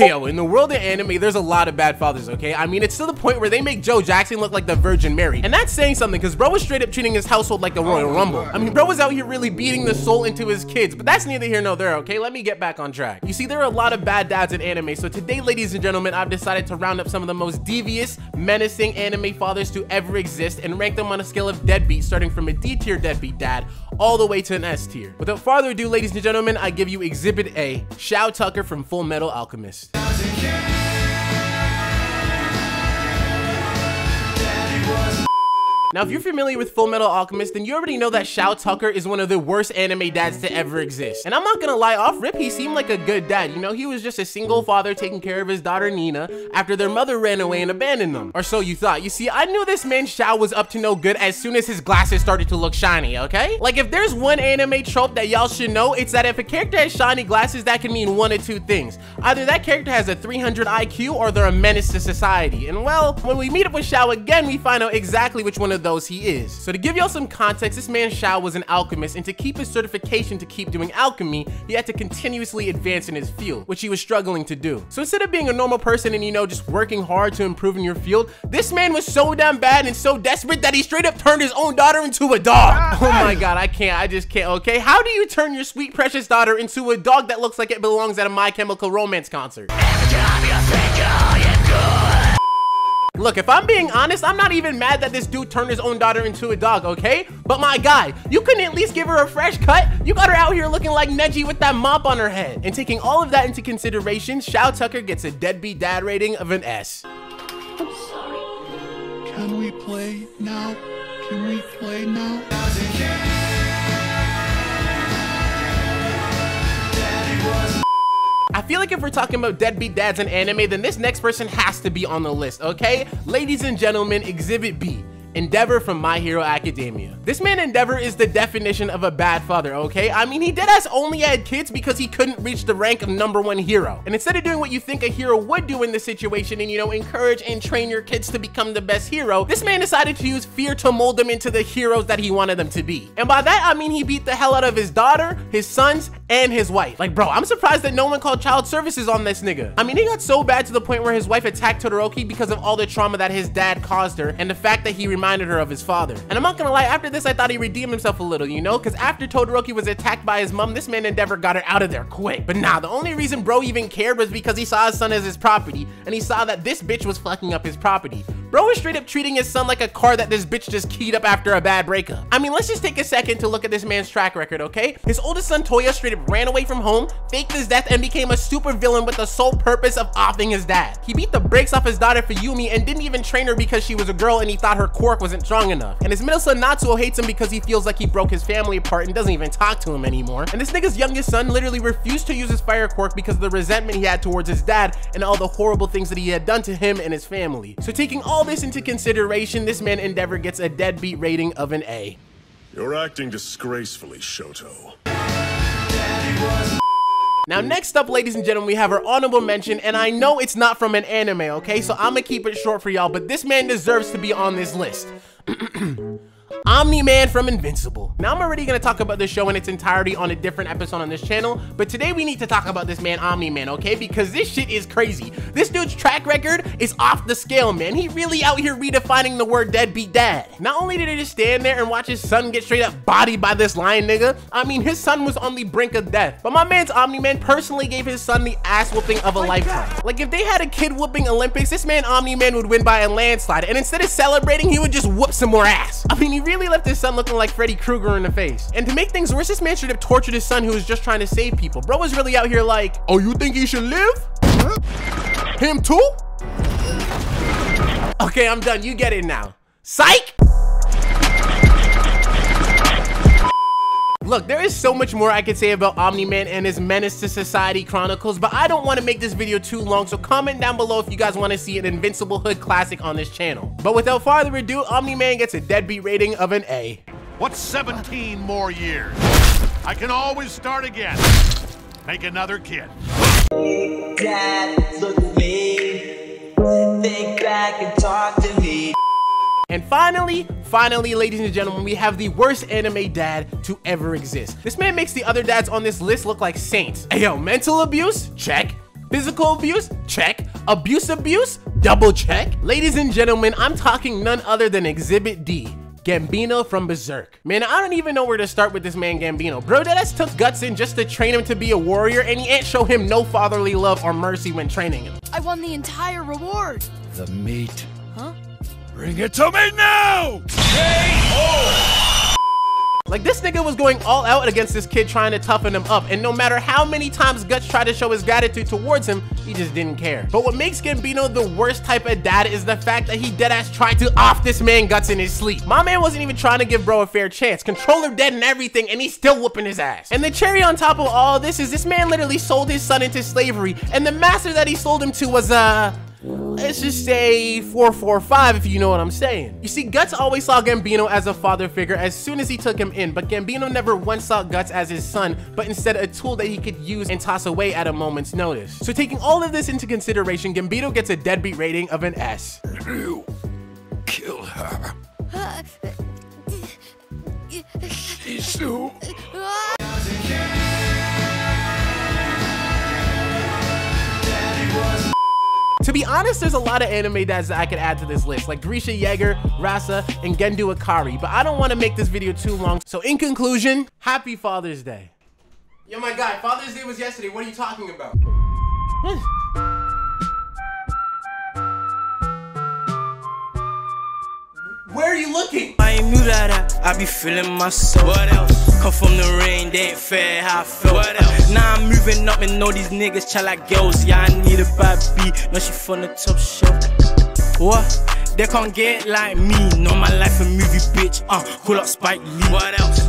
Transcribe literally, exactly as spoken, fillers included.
Yo, in the world of anime, there's a lot of bad fathers, okay? I mean, it's to the point where they make Joe Jackson look like the Virgin Mary. And that's saying something, because bro was straight up treating his household like the Royal Rumble. I mean, bro was out here really beating the soul into his kids, but that's neither here nor there, okay? Let me get back on track. You see, there are a lot of bad dads in anime, so today, ladies and gentlemen, I've decided to round up some of the most devious, menacing anime fathers to ever exist and rank them on a scale of deadbeat, starting from a D-tier deadbeat dad all the way to an S tier. Without farther ado, ladies and gentlemen, I give you Exhibit A, Shou Tucker from Fullmetal Alchemist. Now, if you're familiar with Fullmetal Alchemist, then you already know that Shou Tucker is one of the worst anime dads to ever exist. And I'm not gonna lie, off rip, he seemed like a good dad. You know, he was just a single father taking care of his daughter Nina after their mother ran away and abandoned them. Or so you thought. You see, I knew this man Shou was up to no good as soon as his glasses started to look shiny, okay? Like, if there's one anime trope that y'all should know, it's that if a character has shiny glasses, that can mean one of two things. Either that character has a three hundred I Q or they're a menace to society. And well, when we meet up with Shou again, we find out exactly which one of those he is. So to give y'all some context, this man Shou was an alchemist, and to keep his certification to keep doing alchemy, he had to continuously advance in his field, which he was struggling to do. So instead of being a normal person and, you know, just working hard to improve in your field, this man was so damn bad and so desperate that he straight up turned his own daughter into a dog. Oh my god, I can't, I just can't, okay? How do you turn your sweet precious daughter into a dog that looks like it belongs at a My Chemical Romance concert? Look, if I'm being honest, I'm not even mad that this dude turned his own daughter into a dog, okay? But my guy, you couldn't at least give her a fresh cut? You got her out here looking like Neji with that mop on her head. And taking all of that into consideration, Shou Tucker gets a deadbeat dad rating of an S. I'm sorry. Can we play now? Can we play now? I feel like if we're talking about deadbeat dads in anime, then this next person has to be on the list, okay? Ladies and gentlemen, Exhibit B, Endeavor from My Hero Academia. This man Endeavor is the definition of a bad father, okay? I mean, he did ass only had kids because he couldn't reach the rank of number one hero. And instead of doing what you think a hero would do in this situation and, you know, encourage and train your kids to become the best hero, this man decided to use fear to mold them into the heroes that he wanted them to be. And by that, I mean, he beat the hell out of his daughter, his sons, and his wife. Like, bro, I'm surprised that no one called child services on this nigga. I mean, he got so bad to the point where his wife attacked Todoroki because of all the trauma that his dad caused her and the fact that he remained reminded her of his father. And I'm not gonna lie, after this I thought he redeemed himself a little, you know, because after Todoroki was attacked by his mom, this man Endeavor got her out of there quick. But nah, the only reason bro even cared was because he saw his son as his property, and he saw that this bitch was fucking up his property. Bro was straight up treating his son like a car that this bitch just keyed up after a bad breakup. I mean, let's just take a second to look at this man's track record, okay? His oldest son Toya straight up ran away from home, faked his death, and became a super villain with the sole purpose of offing his dad. He beat the brakes off his daughter Fuyumi and didn't even train her because she was a girl and he thought her core wasn't strong enough. And his middle son Natsuo hates him because he feels like he broke his family apart and doesn't even talk to him anymore. And this nigga's youngest son literally refused to use his fire quirk because of the resentment he had towards his dad and all the horrible things that he had done to him and his family. So taking all this into consideration, this man Endeavor gets a deadbeat rating of an A. You're acting disgracefully, Shoto. Now, next up, ladies and gentlemen, we have our honorable mention, and I know it's not from an anime, okay? So I'm gonna keep it short for y'all, but this man deserves to be on this list. Omni-Man from Invincible. Now, I'm already gonna talk about this show in its entirety on a different episode on this channel, but today we need to talk about this man Omni-Man, okay? Because this shit is crazy. This dude's track record is off the scale, man. He really out here redefining the word deadbeat dad. Not only did he just stand there and watch his son get straight up bodied by this lion nigga, I mean, his son was on the brink of death, but my man's Omni-Man personally gave his son the ass whooping of a oh lifetime. God. Like, if they had a kid whooping Olympics, this man Omni-Man would win by a landslide, and instead of celebrating, he would just whoop some more ass. I mean, he really really left his son looking like Freddy Krueger in the face. And to make things worse, this man should have tortured his son who was just trying to save people. Bro was really out here like, oh, you think he should live? Huh? Him too? Okay, I'm done. You get it now. Psych! Look, there is so much more I could say about Omni-Man and his menace to society chronicles, but I don't want to make this video too long, so comment down below if you guys want to see an Invincible Hood classic on this channel. But without farther ado, Omni-Man gets a deadbeat rating of an A. What's seventeen more years? I can always start again. Make another kid. God, look at me. Think back and talk to me. And finally, finally, ladies and gentlemen, we have the worst anime dad to ever exist. This man makes the other dads on this list look like saints. Ayo, mental abuse? Check. Physical abuse? Check. Abuse abuse? Double check. Ladies and gentlemen, I'm talking none other than Exhibit D. Gambino from Berserk. Man, I don't even know where to start with this man Gambino. Bro, that ass took Guts in just to train him to be a warrior, and he ain't show him no fatherly love or mercy when training him. I won the entire reward. The meat. Huh? Bring it to me now! K O Like, this nigga was going all out against this kid trying to toughen him up, and no matter how many times Guts tried to show his gratitude towards him, he just didn't care. But what makes Gambino the worst type of dad is the fact that he deadass tried to off this man Guts in his sleep. My man wasn't even trying to give bro a fair chance. Controller dead and everything, and he's still whooping his ass. And the cherry on top of all this is this man literally sold his son into slavery, and the master that he sold him to was, uh... let's just say four four five, if you know what I'm saying. You see, Guts always saw Gambino as a father figure as soon as he took him in, but Gambino never once saw Guts as his son, but instead a tool that he could use and toss away at a moment's notice. So taking all of this into consideration, Gambino gets a deadbeat rating of an S. You kill her. She's so... To be honest, there's a lot of anime dads that I could add to this list, like Grisha Yeager, Rasa, and Gendu Ikari, but I don't want to make this video too long. So in conclusion, happy Father's Day. Yo, my guy, Father's Day was yesterday. What are you talking about? Where are you looking? I ain't knew that I, I be feeling myself. What else? Come from the rain, they ain't fair how I feel. What else? Now I'm moving up and know these niggas chill like girls. Yeah, I need a bad beat. Now she from the top shelf. What? They can't get like me. Know my life a movie, bitch. Uh, call up Spike Lee. What else?